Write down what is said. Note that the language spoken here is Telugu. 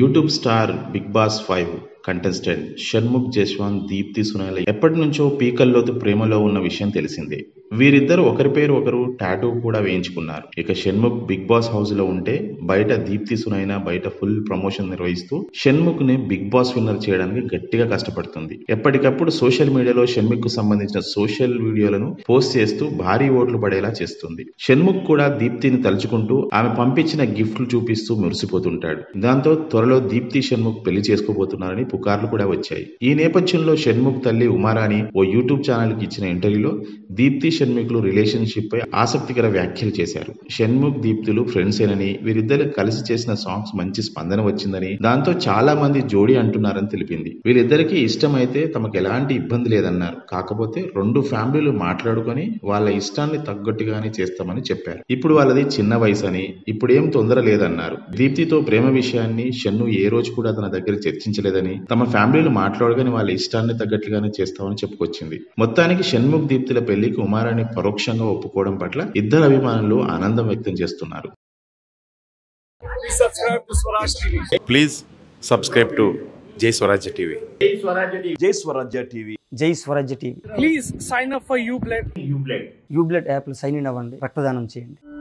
YouTube star Bigg Boss 5 contestant Shanmukh Jaswanth Deepthi Sunaina ఎప్పటి నుంచో పీకల్లోతు ప్రేమలో ఉన్న విషయం తెలిసిందే. వీరిద్దరు ఒకరి పేరు ఒకరు టాటూ కూడా వేయించుకున్నారు. ఇక షణ్ముఖ్ బిగ్ బాస్ హౌస్ లో ఉంటే బయట దీప్తి సునైన బయట ఫుల్ ప్రమోషన్ నిర్వహిస్తూ షణ్ముఖ్ ని బిగ్ బాస్ విన్నర్ చేయడానికి గట్టిగా కష్టపడుతుంది. ఎప్పటికప్పుడు సోషల్ మీడియాలో షణ్ముఖ్ కు సంబంధించిన సోషల్ వీడియోలను పోస్ట్ చేస్తూ భారీ ఓట్లు పడేలా చేస్తుంది. షణ్ముఖ్ కూడా దీప్తిని తలుచుకుంటూ ఆమె పంపించిన గిఫ్ట్లు చూపిస్తూ మురిసిపోతుంటాడు. దాంతో త్వరలో దీప్తి షణ్ముఖ్ పెళ్లి చేసుకోబోతున్నారని పుకార్లు కూడా వచ్చాయి. ఈ నేపథ్యంలో షణ్ముఖ్ తల్లి ఉమారాణి ఓ యూట్యూబ్ ఛానల్ కి ఇచ్చిన ఇంటర్వ్యూలో దీప్తి షణ్ముఖ్ లు రిలేషన్షిప్ పై ఆసక్తికర వ్యాఖ్యలు చేశారు. షణ్ముఖ్ దీప్తులు ఫ్రెండ్స్ ఏనని, వీరిద్దరు కలిసి చేసిన సాంగ్స్ మంచి స్పందన వచ్చిందని, దాంతో చాలా మంది జోడీ అంటున్నారని తెలిపింది. వీరిద్దరికి ఇష్టమైతే తమకు ఎలాంటి ఇబ్బంది లేదన్నారు. కాకపోతే రెండు ఫ్యామిలీలు మాట్లాడుకొని వాళ్ళ ఇష్టాన్ని తగ్గట్టుగానే చేస్తామని చెప్పారు. ఇప్పుడు వాళ్ళది చిన్న వయసు అని, ఇప్పుడేం తొందర లేదన్నారు. దీప్తితో ప్రేమ విషయాన్ని షన్ను ఏ రోజు కూడా తన దగ్గర చర్చించలేదని, తమ ఫ్యామిలీలు మాట్లాడుకుని వాళ్ళ ఇష్టాన్ని తగ్గట్లుగానే చేస్తామని చెప్పుకొచ్చింది. మొత్తానికి షణ్ముఖ్ దీప్తిల పెళ్లికి ఉమారాణి పరోక్షంగా ఒప్పుకోవడం పట్ల ఇద్దరు అభిమానులు ఆనందం వ్యక్తం చేస్తున్నారు. ప్లీజ్ సబ్స్క్రైబ్ టు జై స్వరాజ్య టీవీ. జై స్వరాజ్య టీవీ. జై Swarajya TV. Please sign up for Ublet. Ublet app లో సైన్ ఇన్ అవ్వండి, రక్తదానం చేయండి.